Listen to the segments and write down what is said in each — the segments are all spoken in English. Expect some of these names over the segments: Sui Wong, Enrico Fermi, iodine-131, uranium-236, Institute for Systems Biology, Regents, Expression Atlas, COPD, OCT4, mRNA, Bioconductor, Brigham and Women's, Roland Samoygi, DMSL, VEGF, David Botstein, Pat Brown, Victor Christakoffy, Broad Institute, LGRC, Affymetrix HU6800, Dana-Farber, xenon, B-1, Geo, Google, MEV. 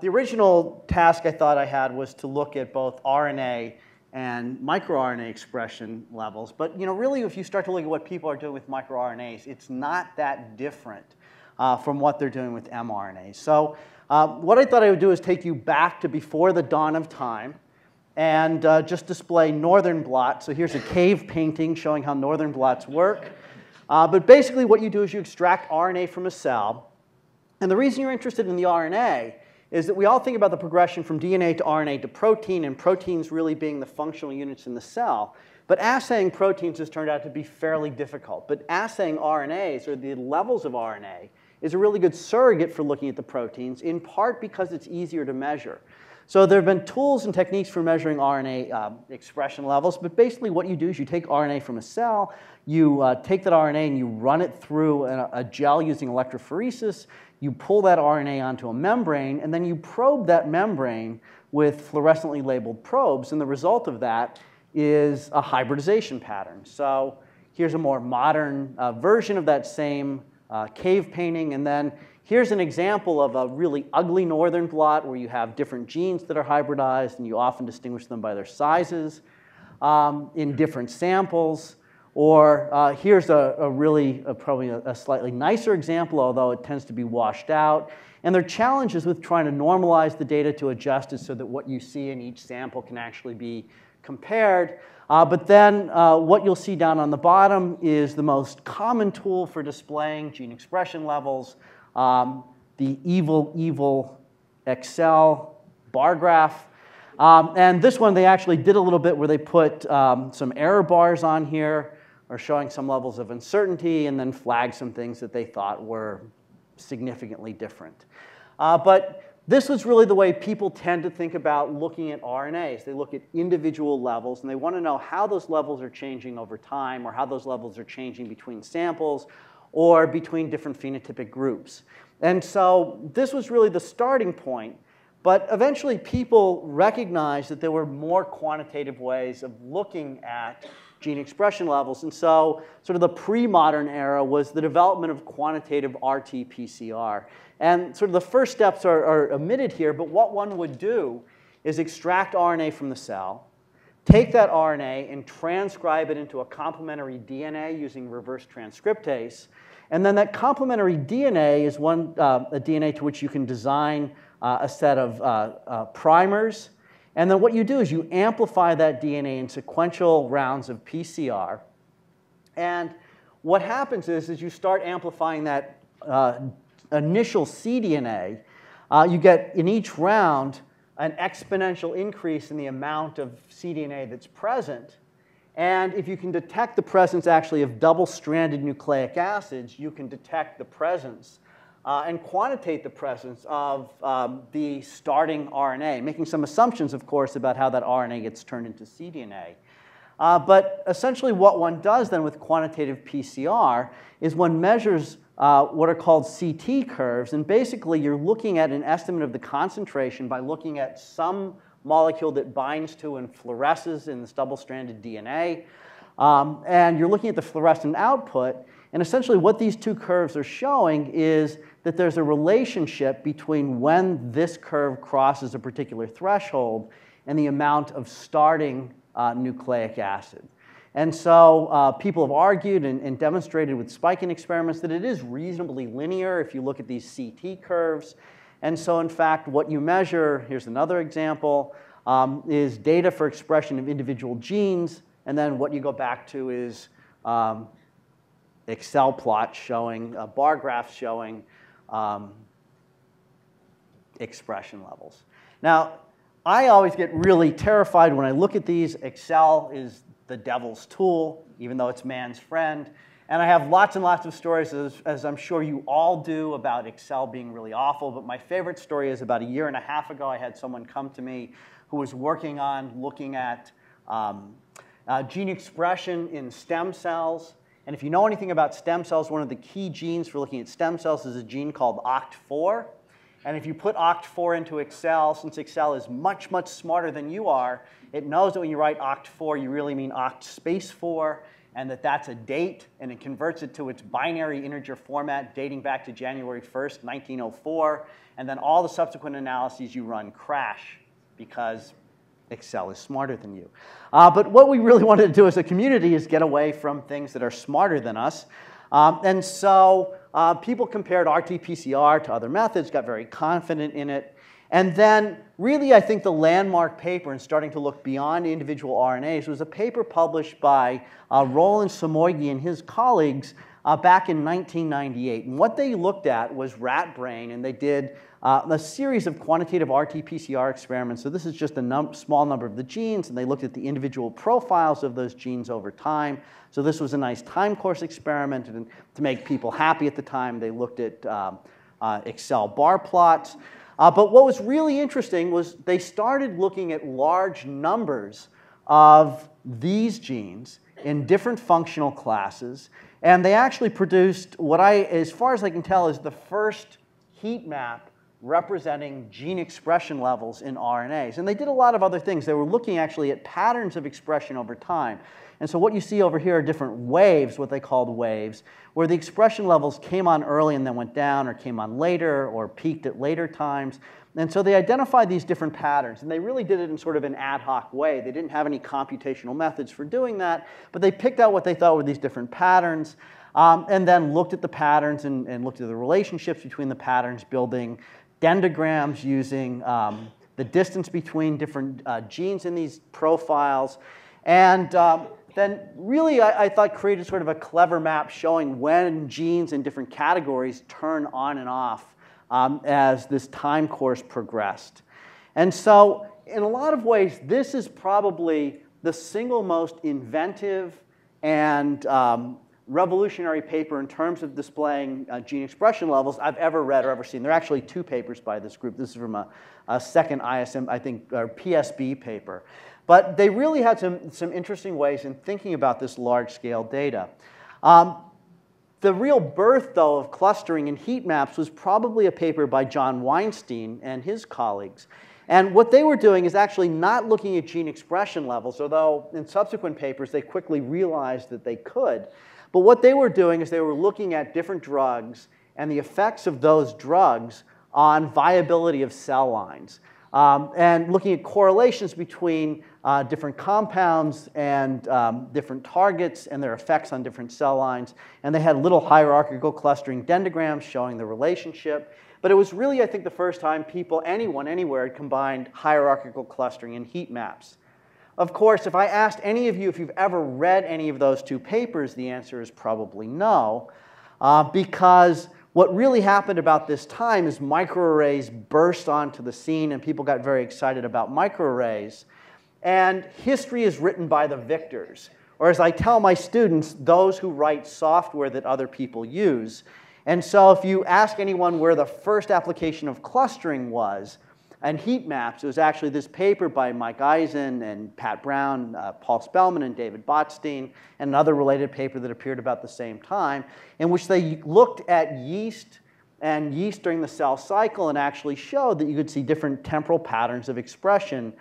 The original task I thought I had was to look at both RNA and microRNA expression levels. But really, if you start to look at what people are doing with microRNAs, it's not that different from what they're doing with mRNAs. So what I thought I would do is take you back to before the dawn of time and just display northern blot. So here's a cave painting showing how northern blots work. But basically, what you do is you extract RNA from a cell. And the reason you're interested in the RNA is that we all think about the progression from DNA to RNA to protein, and proteins really being the functional units in the cell. But assaying proteins has turned out to be fairly difficult. But assaying RNAs, or the levels of RNA, is a really good surrogate for looking at the proteins, in part because it's easier to measure. So there have been tools and techniques for measuring RNA expression levels. But basically what you do is you take RNA from a cell, you take that RNA and you run it through a gel using electrophoresis. You pull that RNA onto a membrane, and then you probe that membrane with fluorescently labeled probes. And the result of that is a hybridization pattern. So here's a more modern version of that same cave painting. And then here's an example of a really ugly northern blot where you have different genes that are hybridized, and you often distinguish them by their sizes in different samples. Or here's probably a slightly nicer example, although it tends to be washed out. And there are challenges with trying to normalize the data to adjust it so that what you see in each sample can actually be compared. But then what you'll see down on the bottom is the most common tool for displaying gene expression levels. The evil, evil Excel bar graph. And this one they actually did a little bit where they put some error bars on here, or showing some levels of uncertainty, and then flagged some things that they thought were significantly different. But this was really the way people tend to think about looking at RNAs. They look at individual levels, and they want to know how those levels are changing over time, or how those levels are changing between samples, or between different phenotypic groups. And so this was really the starting point. But eventually, people recognized that there were more quantitative ways of looking at gene expression levels. And so sort of the pre-modern era was the development of quantitative RT-PCR. And sort of the first steps are omitted here. But what one would do is extract RNA from the cell, take that RNA and transcribe it into a complementary DNA using reverse transcriptase. And then that complementary DNA is a DNA to which you can design a set of primers. And then what you do is you amplify that DNA in sequential rounds of PCR. And what happens is you start amplifying that initial cDNA. You get, in each round, an exponential increase in the amount of cDNA that's present. And if you can detect the presence actually of double-stranded nucleic acids, you can detect the presence and quantitate the presence of the starting RNA, making some assumptions, of course, about how that RNA gets turned into cDNA. But essentially what one does then with quantitative PCR is one measures what are called CT curves. And basically, you're looking at an estimate of the concentration by looking at some molecule that binds to and fluoresces in this double-stranded DNA. And you're looking at the fluorescent output. And essentially, what these two curves are showing is that there's a relationship between when this curve crosses a particular threshold and the amount of starting nucleic acid. And so people have argued and demonstrated with spiking experiments that it is reasonably linear if you look at these CT curves. And so in fact, what you measure, here's another example, is data for expression of individual genes. And then what you go back to is Excel plots showing, bar graphs showing expression levels. Now, I always get really terrified when I look at these. Excel is the devil's tool, even though it's man's friend. And I have lots and lots of stories, as I'm sure you all do, about Excel being really awful. But my favorite story is about a year and a half ago, I had someone come to me who was working on looking at gene expression in stem cells. And if you know anything about stem cells, one of the key genes for looking at stem cells is a gene called OCT4. And if you put OCT4 into Excel, since Excel is much, much smarter than you are, it knows that when you write OCT4, you really mean OCT space 4. and that that's a date, and it converts it to its binary integer format dating back to January 1st, 1904, and then all the subsequent analyses you run crash because Excel is smarter than you. But what we really wanted to do as a community is get away from things that are smarter than us. And so people compared RT-PCR to other methods, got very confident in it. And then really, I think the landmark paper in starting to look beyond individual RNAs was a paper published by Roland Samoygi and his colleagues back in 1998. And what they looked at was rat brain, and they did a series of quantitative RT-PCR experiments. So this is just a small number of the genes, and they looked at the individual profiles of those genes over time. So this was a nice time course experiment, and to make people happy at the time, they looked at Excel bar plots. But what was really interesting was they started looking at large numbers of these genes in different functional classes, and they actually produced what I, as far as I can tell, is the first heat map representing gene expression levels in RNAs. And they did a lot of other things. They were looking actually at patterns of expression over time. And so what you see over here are different waves, what they called waves, where the expression levels came on early and then went down or came on later or peaked at later times. And so they identified these different patterns, and they really did it in sort of an ad hoc way. They didn't have any computational methods for doing that, but they picked out what they thought were these different patterns and then looked at the patterns and looked at the relationships between the patterns, building dendrograms using the distance between different genes in these profiles. And then really, I thought, created sort of a clever map showing when genes in different categories turn on and off as this time course progressed. And so in a lot of ways, this is probably the single most inventive and revolutionary paper in terms of displaying gene expression levels I've ever read or ever seen. There are actually two papers by this group. This is from a second ISM, I think, or PSB paper. But they really had some interesting ways in thinking about this large-scale data. The real birth, though, of clustering and heat maps was probably a paper by John Weinstein and his colleagues. And what they were doing is actually not looking at gene expression levels, although in subsequent papers they quickly realized that they could. But what they were doing is they were looking at different drugs and the effects of those drugs on viability of cell lines. And looking at correlations between different compounds and different targets and their effects on different cell lines. And they had little hierarchical clustering dendrograms showing the relationship. But it was really, I think, the first time people, anyone, anywhere, had combined hierarchical clustering and heat maps. Of course, if I asked any of you if you've ever read any of those two papers, the answer is probably no, because what really happened about this time is microarrays burst onto the scene, and people got very excited about microarrays. And history is written by the victors, or as I tell my students, those who write software that other people use. And so if you ask anyone where the first application of clustering was and heat maps, it was actually this paper by Mike Eisen and Pat Brown, Paul Spellman, and David Botstein, and another related paper that appeared about the same time, in which they looked at yeast and yeast during the cell cycle and actually showed that you could see different temporal patterns of expression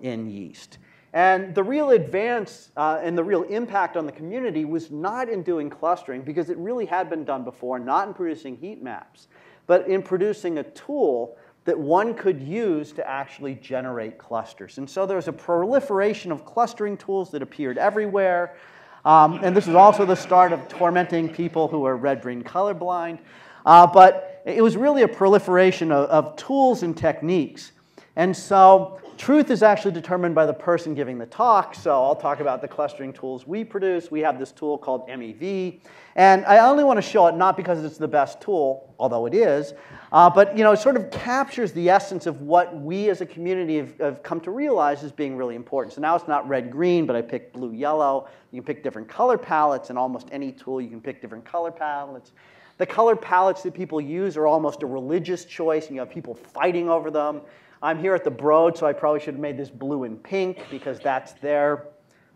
in yeast. And the real advance and the real impact on the community was not in doing clustering, because it really had been done before, not in producing heat maps, but in producing a tool that one could use to actually generate clusters. And so there was a proliferation of clustering tools that appeared everywhere. And this was also the start of tormenting people who are red, green, colorblind. But it was really a proliferation of tools and techniques. And so truth is actually determined by the person giving the talk. So I'll talk about the clustering tools we produce. We have this tool called MEV. And I only want to show it not because it's the best tool, although it is, but it sort of captures the essence of what we as a community have come to realize as being really important. So now it's not red-green, but I picked blue-yellow. You can pick different color palettes. In almost any tool, you can pick different color palettes. The color palettes that people use are almost a religious choice, and you have people fighting over them. I'm here at the Broad, so I probably should have made this blue and pink because that's their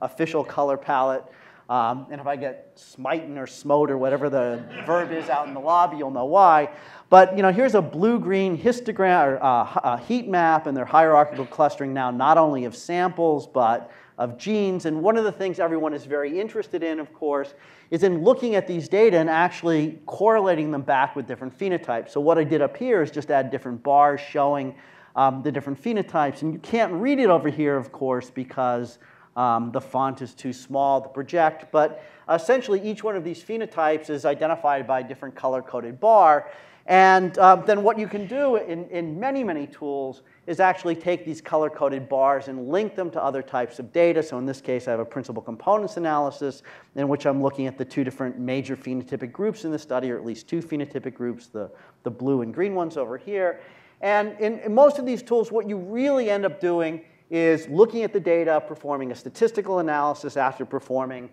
official color palette. And if I get smitten or smote or whatever the verb is out in the lobby, you'll know why. But here's a blue-green histogram or heat map, and their hierarchical clustering now not only of samples but of genes. And one of the things everyone is very interested in, of course, is in looking at these data and actually correlating them back with different phenotypes. So what I did up here is just add different bars showing the different phenotypes. And you can't read it over here, of course, because the font is too small to project. But essentially, each one of these phenotypes is identified by a different color-coded bar. And then what you can do in many, many tools is actually take these color-coded bars and link them to other types of data. So in this case, I have a principal components analysis in which I'm looking at the two different major phenotypic groups in the study, or at least two phenotypic groups, the blue and green ones over here. And in most of these tools, what you really end up doing is looking at the data, performing a statistical analysis after performing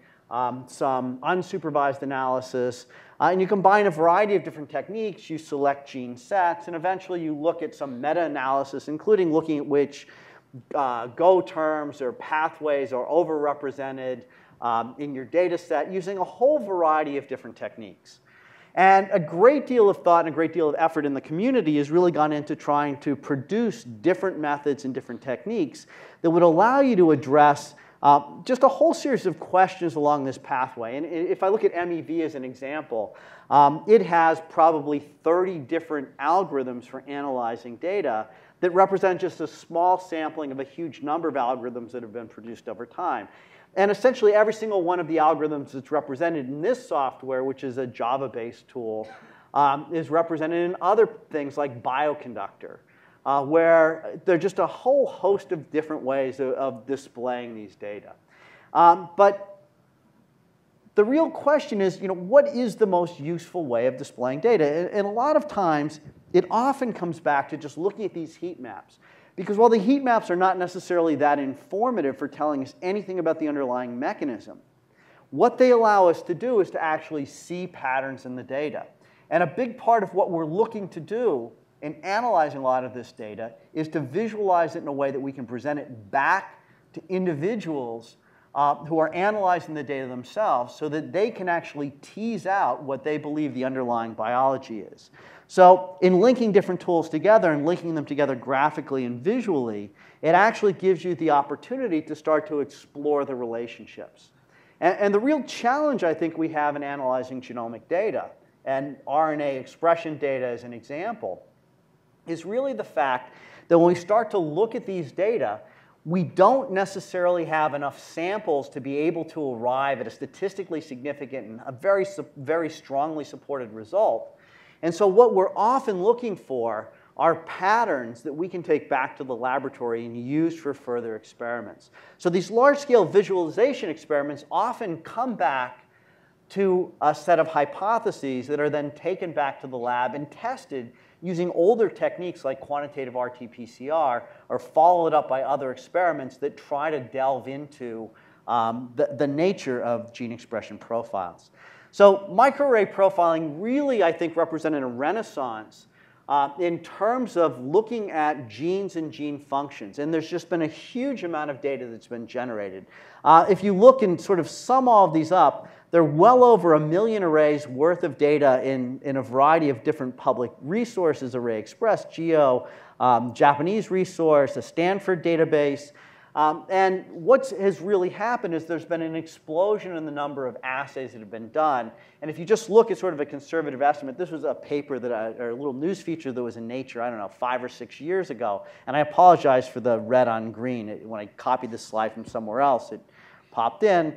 some unsupervised analysis. And you combine a variety of different techniques. You select gene sets, and eventually you look at some meta-analysis, including looking at which go terms or pathways are overrepresented in your data set, using a whole variety of different techniques. And a great deal of thought and a great deal of effort in the community has really gone into trying to produce different methods and different techniques that would allow you to address just a whole series of questions along this pathway. And if I look at MEV as an example, it has probably 30 different algorithms for analyzing data that represent just a small sampling of a huge number of algorithms that have been produced over time. And essentially, every single one of the algorithms that's represented in this software, which is a Java-based tool, is represented in other things like Bioconductor, where there are just a whole host of different ways of displaying these data. But the real question is, what is the most useful way of displaying data? And a lot of times, it often comes back to just looking at these heat maps. Because while the heat maps are not necessarily that informative for telling us anything about the underlying mechanism, what they allow us to do is to actually see patterns in the data. And a big part of what we're looking to do in analyzing a lot of this data is to visualize it in a way that we can present it back to individuals who are analyzing the data themselves so that they can actually tease out what they believe the underlying biology is. So in linking different tools together and linking them together graphically and visually, it actually gives you the opportunity to start to explore the relationships. And the real challenge I think we have in analyzing genomic data, and RNA expression data as an example, is really the fact that when we start to look at these data, we don't necessarily have enough samples to be able to arrive at a statistically significant and a very, very strongly supported result. And so what we're often looking for are patterns that we can take back to the laboratory and use for further experiments. So these large-scale visualization experiments often come back to a set of hypotheses that are then taken back to the lab and tested using older techniques like quantitative RT-PCR, or followed up by other experiments that try to delve into the nature of gene expression profiles. So microarray profiling really, I think, represented a renaissance in terms of looking at genes and gene functions. And there's just been a huge amount of data that's been generated. If you look and sort of sum all of these up, there are well over 1 million arrays worth of data in a variety of different public resources, ArrayExpress, Geo, Japanese resource, a Stanford database. And what has really happened is there's been an explosion in the number of assays that have been done. And if you just look at sort of a conservative estimate, this was a paper that or a little news feature that was in Nature, I don't know, 5 or 6 years ago. And I apologize for the red on green. When I copied this slide from somewhere else, it popped in.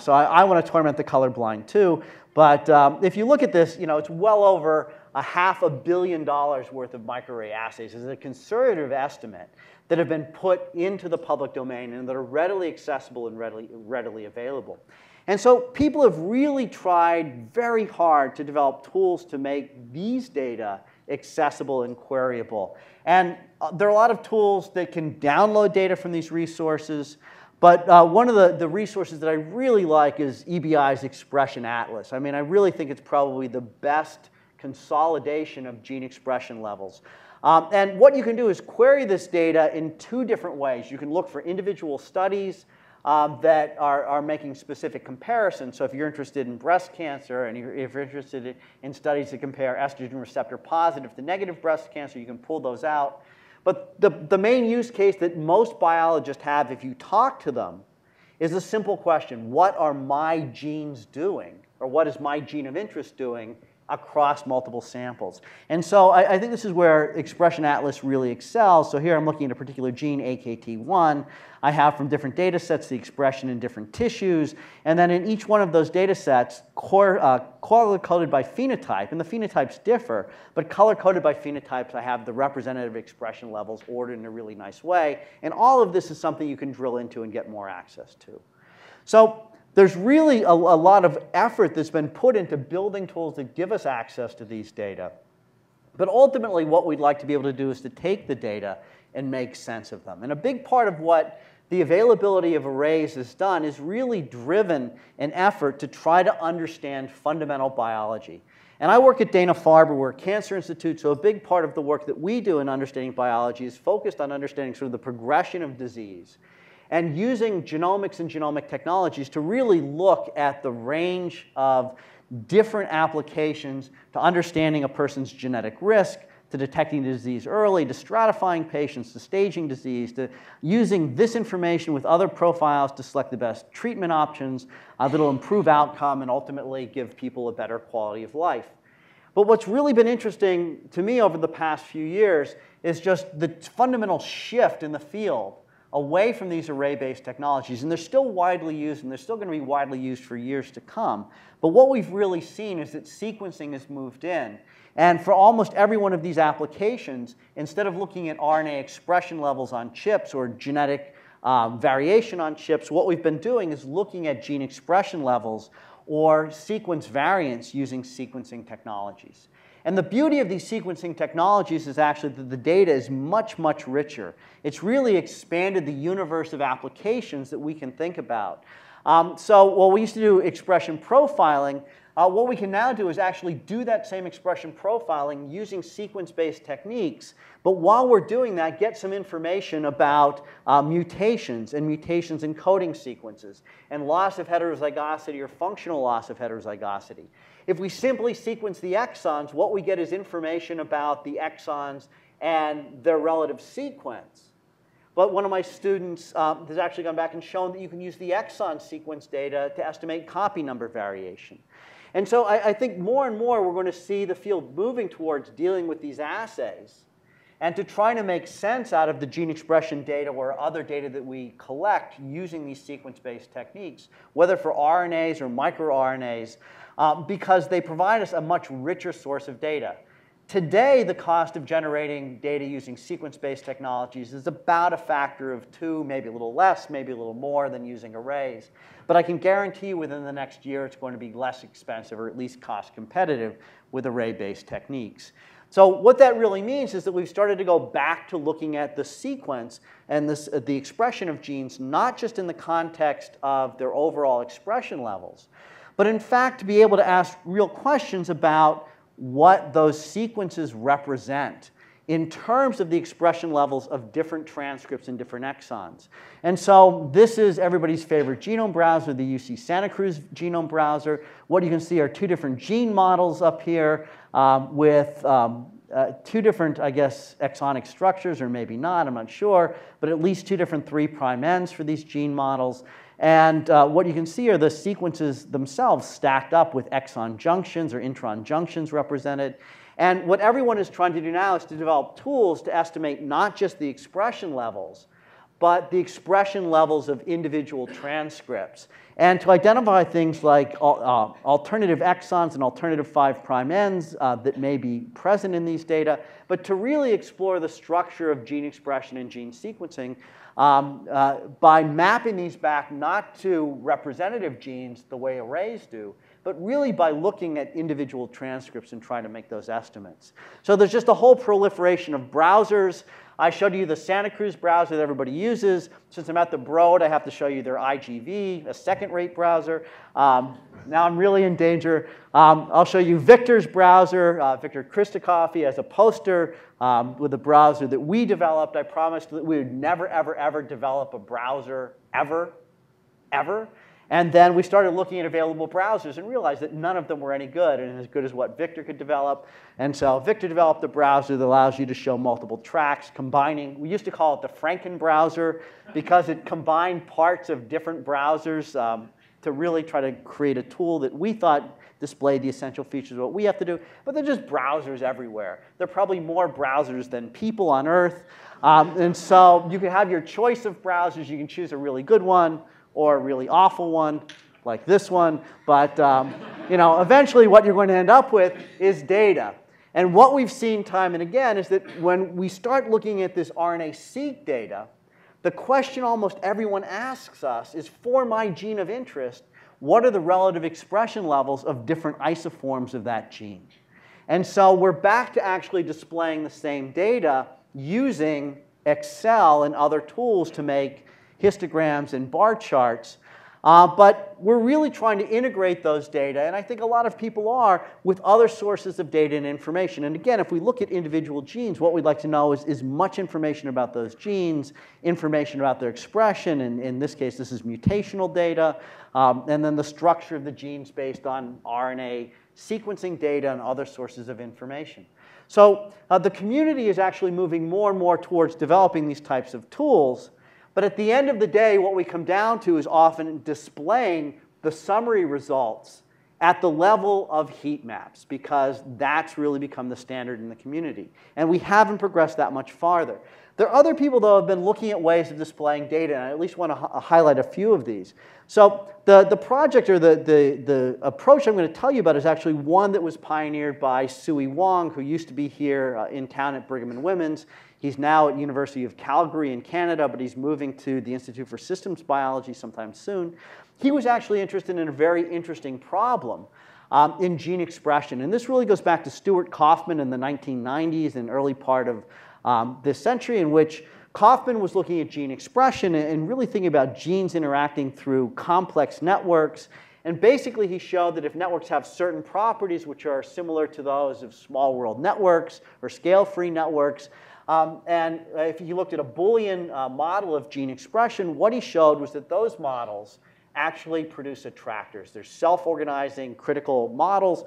So I want to torment the colorblind too. But if you look at this, it's well over $500 million worth of microarray assays is a conservative estimate that have been put into the public domain and that are readily accessible and readily available. And so people have really tried very hard to develop tools to make these data accessible and queryable. And there are a lot of tools that can download data from these resources. But one of the resources that I really like is EBI's Expression Atlas. I mean, I really think it's probably the best consolidation of gene expression levels. And what you can do is query this data in two different ways. You can look for individual studies that are making specific comparisons. So if you're interested in breast cancer and if you're interested in studies that compare estrogen receptor positive to negative breast cancer, you can pull those out. But the main use case that most biologists have if you talk to them is a simple question. What are my genes doing, or what is my gene of interest doing across multiple samples? And so I think this is where Expression Atlas really excels. So here I'm looking at a particular gene, AKT1. I have from different data sets the expression in different tissues. And then in each one of those data sets, color-coded by phenotype, and the phenotypes differ, but color-coded by phenotypes, I have the representative expression levels ordered in a really nice way. And all of this is something you can drill into and get more access to. So there's really a lot of effort that's been put into building tools that give us access to these data. But ultimately, what we'd like to be able to do is to take the data and make sense of them. And a big part of what the availability of arrays has done is really driven an effort to try to understand fundamental biology. And I work at Dana-Farber. We're a cancer institute, so a big part of the work that we do in understanding biology is focused on understanding sort of the progression of disease, and using genomics and genomic technologies to really look at the range of different applications to understanding a person's genetic risk, to detecting the disease early, to stratifying patients, to staging disease, to using this information with other profiles to select the best treatment options that'll improve outcome and ultimately give people a better quality of life. But what's really been interesting to me over the past few years is just the fundamental shift in the field away from these array-based technologies. And they're still widely used, and they're still going to be widely used for years to come. But what we've really seen is that sequencing has moved in. And for almost every one of these applications, instead of looking at RNA expression levels on chips or genetic variation on chips, what we've been doing is looking at gene expression levels or sequence variants using sequencing technologies. And the beauty of these sequencing technologies is actually that the data is much, much richer. It's really expanded the universe of applications that we can think about. So while we used to do expression profiling, what we can now do is actually do that same expression profiling using sequence-based techniques. But while we're doing that, get some information about mutations and mutations in coding sequences and loss of heterozygosity or functional loss of heterozygosity. If we simply sequence the exons, what we get is information about the exons and their relative sequence. But one of my students has actually gone back and shown that you can use the exon sequence data to estimate copy number variation. And so I think more and more we're going to see the field moving towards dealing with these assays and to try to make sense out of the gene expression data or other data that we collect using these sequence-based techniques, whether for RNAs or microRNAs, because they provide us a much richer source of data. Today, the cost of generating data using sequence-based technologies is about a factor of 2, maybe a little less, maybe a little more than using arrays. But I can guarantee you within the next year it's going to be less expensive, or at least cost competitive, with array-based techniques. So what that really means is that we've started to go back to looking at the sequence and the expression of genes, not just in the context of their overall expression levels, but in fact to be able to ask real questions about what those sequences represent in terms of the expression levels of different transcripts and different exons. And so this is everybody's favorite genome browser, the UC Santa Cruz genome browser. What you can see are 2 different gene models up here with 2 different, I guess, exonic structures, or maybe not, I'm not sure, but at least 2 different 3' ends for these gene models. And what you can see are the sequences themselves stacked up with exon junctions or intron junctions represented. And what everyone is trying to do now is to develop tools to estimate not just the expression levels, but the expression levels of individual transcripts, and to identify things like alternative exons and alternative 5' ends that may be present in these data, but to really explore the structure of gene expression and gene sequencing by mapping these back not to representative genes the way arrays do, but really by looking at individual transcripts and trying to make those estimates. So there's just a whole proliferation of browsers. I showed you the Santa Cruz browser that everybody uses. Since I'm at the Broad, I have to show you their IGV, a second-rate browser. Now I'm really in danger. I'll show you Victor's browser. Victor Christakoffy has a poster with a browser that we developed. I promised that we would never, ever, ever develop a browser ever, ever. And then we started looking at available browsers and realized that none of them were any good and as good as what Victor could develop. And so Victor developed a browser that allows you to show multiple tracks, combining. We used to call it the Franken browser because it combined parts of different browsers to really try to create a tool that we thought displayed the essential features of what we have to do. But they're just browsers everywhere. There are probably more browsers than people on Earth. And so you can have your choice of browsers. You can choose a really good one or a really awful one, like this one. But you know, eventually what you're going to end up with is data. And what we've seen time and again is that when we start looking at this RNA-seq data, the question almost everyone asks us is, for my gene of interest, what are the relative expression levels of different isoforms of that gene? And so we're back to actually displaying the same data using Excel and other tools to make histograms and bar charts. But we're really trying to integrate those data, and I think a lot of people are, with other sources of data and information. And again, if we look at individual genes, what we'd like to know is much information about those genes, information about their expression, and in this case, this is mutational data, and then the structure of the genes based on RNA sequencing data and other sources of information. So the community is actually moving more and more towards developing these types of tools. But at the end of the day, what we come down to is often displaying the summary results at the level of heat maps, because that's really become the standard in the community. And we haven't progressed that much farther. There are other people, though, who have been looking at ways of displaying data, and I at least want to highlight a few of these. So the project or the approach I'm going to tell you about is actually one that was pioneered by Sui Wong, who used to be here in town at Brigham and Women's. He's now at University of Calgary in Canada, but he's moving to the Institute for Systems Biology sometime soon. He was actually interested in a very interesting problem in gene expression. And this really goes back to Stuart Kaufman in the 1990s and early part of this century, in which Kaufman was looking at gene expression and really thinking about genes interacting through complex networks. And basically, he showed that if networks have certain properties which are similar to those of small world networks or scale-free networks, and if you looked at a Boolean model of gene expression, what he showed was that those models actually produce attractors. They're self-organizing critical models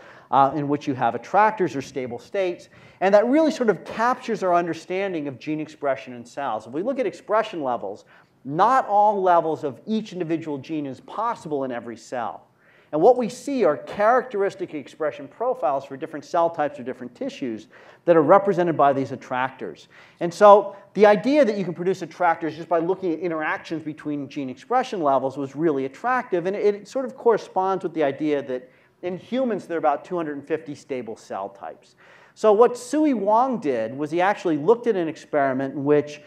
in which you have attractors or stable states. And that really sort of captures our understanding of gene expression in cells. If we look at expression levels, not all levels of each individual gene is possible in every cell. And what we see are characteristic expression profiles for different cell types or different tissues that are represented by these attractors. And so the idea that you can produce attractors just by looking at interactions between gene expression levels was really attractive. And it sort of corresponds with the idea that in humans, there are about 250 stable cell types. So what Sui Wong did was he actually looked at an experiment in which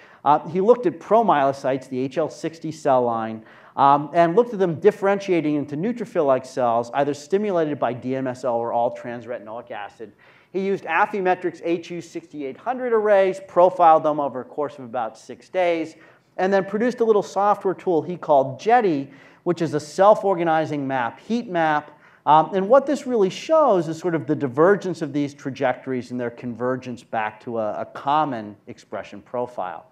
he looked at promyelocytes, the HL60 cell line, and looked at them differentiating into neutrophil-like cells, either stimulated by DMSL or all-trans retinoic acid. He used Affymetrix HU6800 arrays, profiled them over a course of about 6 days, and then produced a little software tool he called Jetty, which is a self-organizing map, heat map. And what this really shows is sort of the divergence of these trajectories and their convergence back to a common expression profile.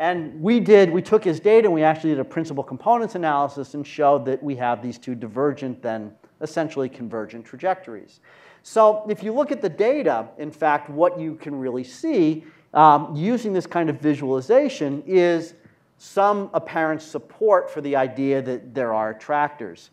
And we took his data and we actually did a principal components analysis and showed that we have these two divergent, then essentially convergent trajectories. So if you look at the data, in fact, what you can really see using this kind of visualization is some apparent support for the idea that there are attractors.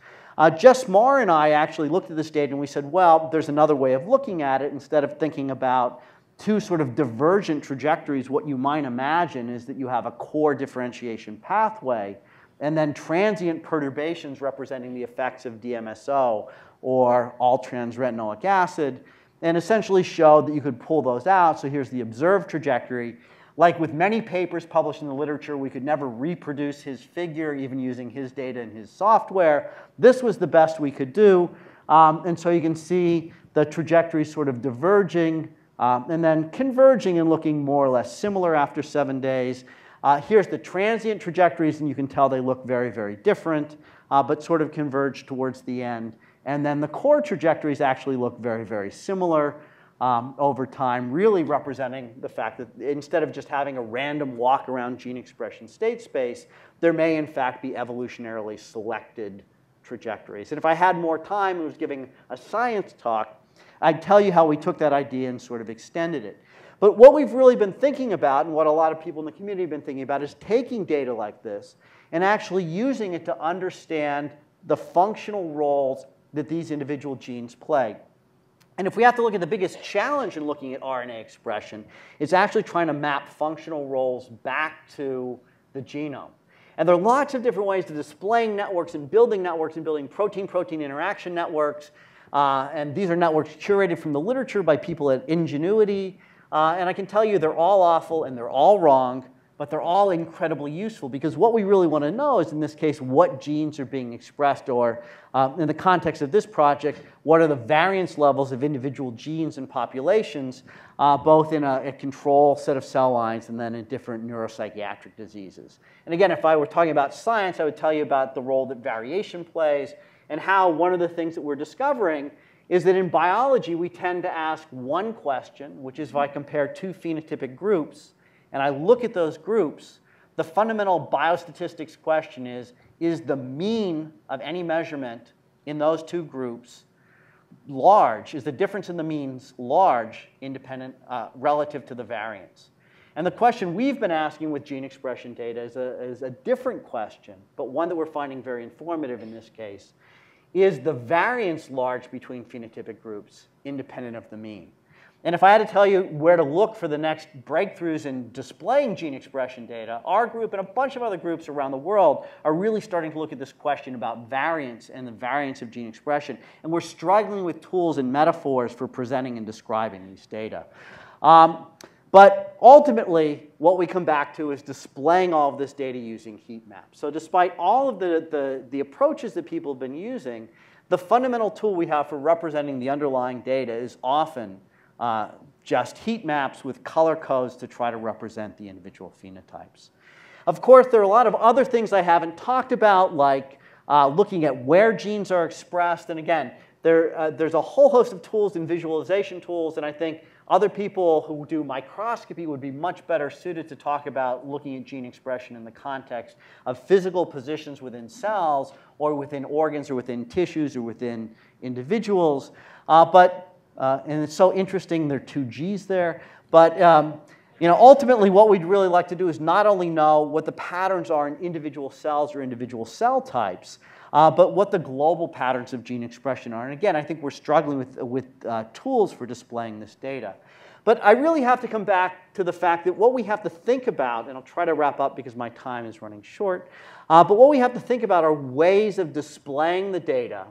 Jess Marr and I actually looked at this data and we said, well, there's another way of looking at it. Instead of thinking about two sort of divergent trajectories, what you might imagine is that you have a core differentiation pathway and then transient perturbations representing the effects of DMSO or all-trans retinoic acid, and essentially showed that you could pull those out. So here's the observed trajectory. Like with many papers published in the literature, we could never reproduce his figure, even using his data and his software. This was the best we could do. And so you can see the trajectory sort of diverging, and then converging and looking more or less similar after 7 days. Here's the transient trajectories, and you can tell they look very, very different, but sort of converge towards the end. And then the core trajectories actually look very, very similar over time, really representing the fact that instead of just having a random walk around gene expression state space, there may in fact be evolutionarily selected trajectories. And if I had more time and was giving a science talk, I'd tell you how we took that idea and sort of extended it. But what we've really been thinking about, and what a lot of people in the community have been thinking about, is taking data like this and actually using it to understand the functional roles that these individual genes play. And if we have to look at the biggest challenge in looking at RNA expression, it's actually trying to map functional roles back to the genome. And there are lots of different ways to displaying networks and building protein-protein interaction networks. And these are networks curated from the literature by people at Ingenuity. And I can tell you they're all awful and they're all wrong, but they're all incredibly useful, because what we really want to know is, in this case, what genes are being expressed, or in the context of this project, what are the variance levels of individual genes and populations, both in a control set of cell lines and then in different neuropsychiatric diseases. And again, if I were talking about science, I would tell you about the role that variation plays and how one of the things that we're discovering is that in biology, we tend to ask one question, which is if I compare two phenotypic groups, and I look at those groups, the fundamental biostatistics question is the mean of any measurement in those two groups large? Is the difference in the means large, independent, relative to the variance? And the question we've been asking with gene expression data is a different question, but one that we're finding very informative in this case. Is the variance large between phenotypic groups independent of the mean? And if I had to tell you where to look for the next breakthroughs in displaying gene expression data, our group and a bunch of other groups around the world are really starting to look at this question about variance and the variance of gene expression. And we're struggling with tools and metaphors for presenting and describing these data. But ultimately, what we come back to is displaying all of this data using heat maps. So despite all of the approaches that people have been using, the fundamental tool we have for representing the underlying data is often just heat maps with color codes to try to represent the individual phenotypes. Of course, there are a lot of other things I haven't talked about, like looking at where genes are expressed. And again, there's a whole host of tools and visualization tools. And I think other people who do microscopy would be much better suited to talk about looking at gene expression in the context of physical positions within cells or within organs or within tissues or within individuals. And it's so interesting, there are two G's there. But ultimately, what we'd really like to do is not only know what the patterns are in individual cells or individual cell types, but what the global patterns of gene expression are. And again, I think we're struggling with tools for displaying this data. But I really have to come back to the fact that what we have to think about, and I'll try to wrap up because my time is running short, but what we have to think about are ways of displaying the data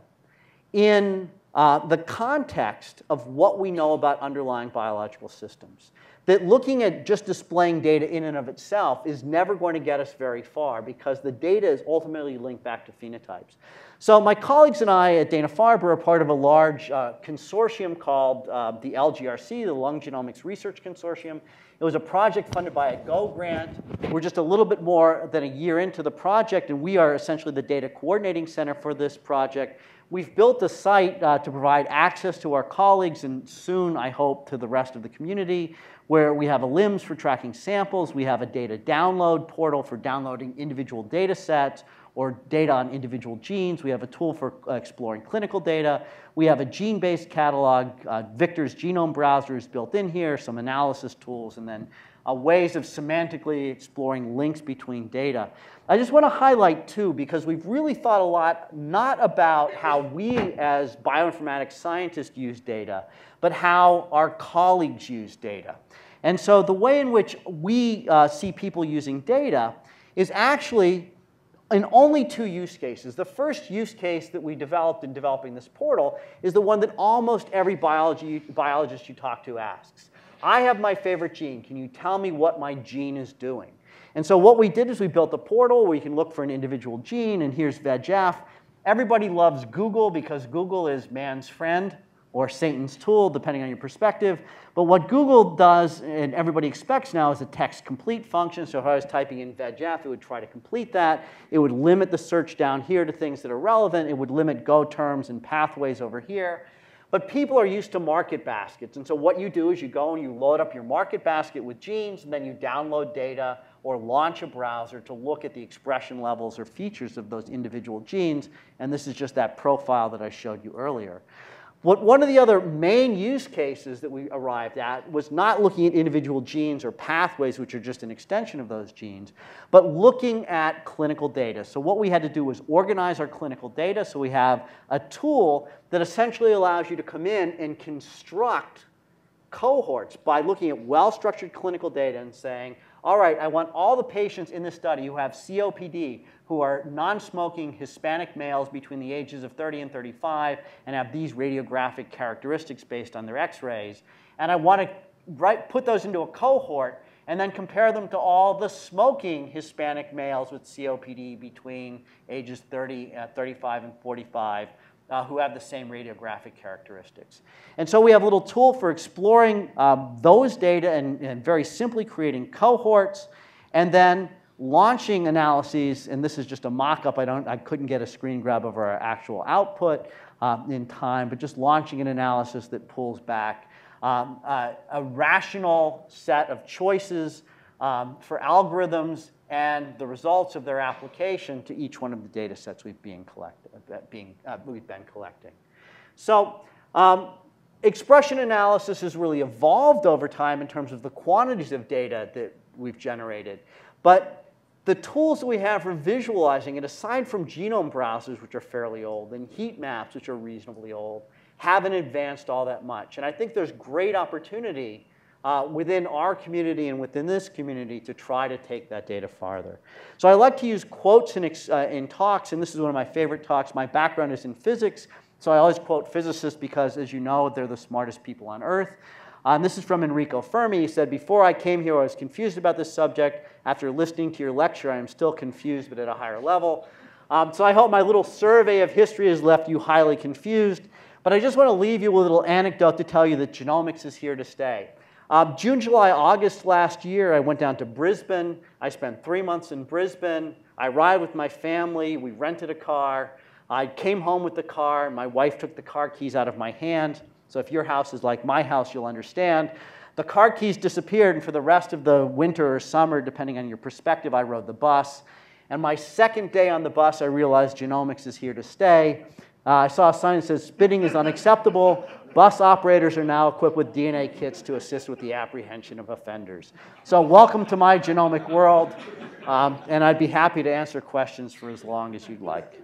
in the context of what we know about underlying biological systems. That looking at just displaying data in and of itself is never going to get us very far, because the data is ultimately linked back to phenotypes. So my colleagues and I at Dana-Farber are part of a large consortium called the LGRC, the Lung Genomics Research Consortium. It was a project funded by a GO grant. We're just a little bit more than a year into the project, and we are essentially the data coordinating center for this project. We've built a site to provide access to our colleagues, and soon, I hope, to the rest of the community, where we have a LIMS for tracking samples. We have a data download portal for downloading individual data sets or data on individual genes. We have a tool for exploring clinical data. We have a gene-based catalog. Victor's genome browser is built in here, some analysis tools, and then ways of semantically exploring links between data. I just want to highlight, too, because we've really thought a lot not about how we as bioinformatics scientists use data, but how our colleagues use data. And so the way in which we see people using data is actually in only two use cases. The first use case that we developed in developing this portal is the one that almost every biologist you talk to asks. I have my favorite gene. Can you tell me what my gene is doing? And so what we did is we built a portal where you can look for an individual gene, and here's VEGF. Everybody loves Google because Google is man's friend or Satan's tool, depending on your perspective. But what Google does, and everybody expects now, is a text complete function. So if I was typing in VEGF, it would try to complete that. It would limit the search down here to things that are relevant. It would limit Go terms and pathways over here. But people are used to market baskets. And so what you do is you go and you load up your market basket with genes, and then you download data or launch a browser to look at the expression levels or features of those individual genes. And this is just that profile that I showed you earlier. One of the other main use cases that we arrived at was not looking at individual genes or pathways, which are just an extension of those genes, but looking at clinical data. So what we had to do was organize our clinical data. So we have a tool that essentially allows you to come in and construct cohorts by looking at well-structured clinical data and saying, all right, I want all the patients in this study who have COPD, who are non-smoking Hispanic males between the ages of 30 and 35 and have these radiographic characteristics based on their x-rays. And I want to put those into a cohort and then compare them to all the smoking Hispanic males with COPD between ages 35 and 45. Who have the same radiographic characteristics. And so we have a little tool for exploring those data and very simply creating cohorts and then launching analyses. And this is just a mock-up. I couldn't get a screen grab of our actual output in time, but just launching an analysis that pulls back a rational set of choices for algorithms and the results of their application to each one of the data sets we've been collecting. So expression analysis has really evolved over time in terms of the quantities of data that we've generated. But the tools that we have for visualizing it, aside from genome browsers, which are fairly old, and heat maps, which are reasonably old, haven't advanced all that much. And I think there's great opportunity within our community and within this community to try to take that data farther. So I like to use quotes in talks, and this is one of my favorite talks. My background is in physics, so I always quote physicists because, as you know, they're the smartest people on Earth. This is from Enrico Fermi. He said, "Before I came here, I was confused about this subject. After listening to your lecture, I am still confused, but at a higher level." So I hope my little survey of history has left you highly confused. But I just want to leave you with a little anecdote to tell you that genomics is here to stay. June, July, August last year, I went down to Brisbane. I spent 3 months in Brisbane. I arrived with my family. We rented a car. I came home with the car. My wife took the car keys out of my hand. So if your house is like my house, you'll understand. The car keys disappeared, and for the rest of the winter or summer, depending on your perspective, I rode the bus. And my second day on the bus, I realized genomics is here to stay. I saw a sign that says, "Spitting is unacceptable. Bus operators are now equipped with DNA kits to assist with the apprehension of offenders." So welcome to my genomic world, and I'd be happy to answer questions for as long as you'd like.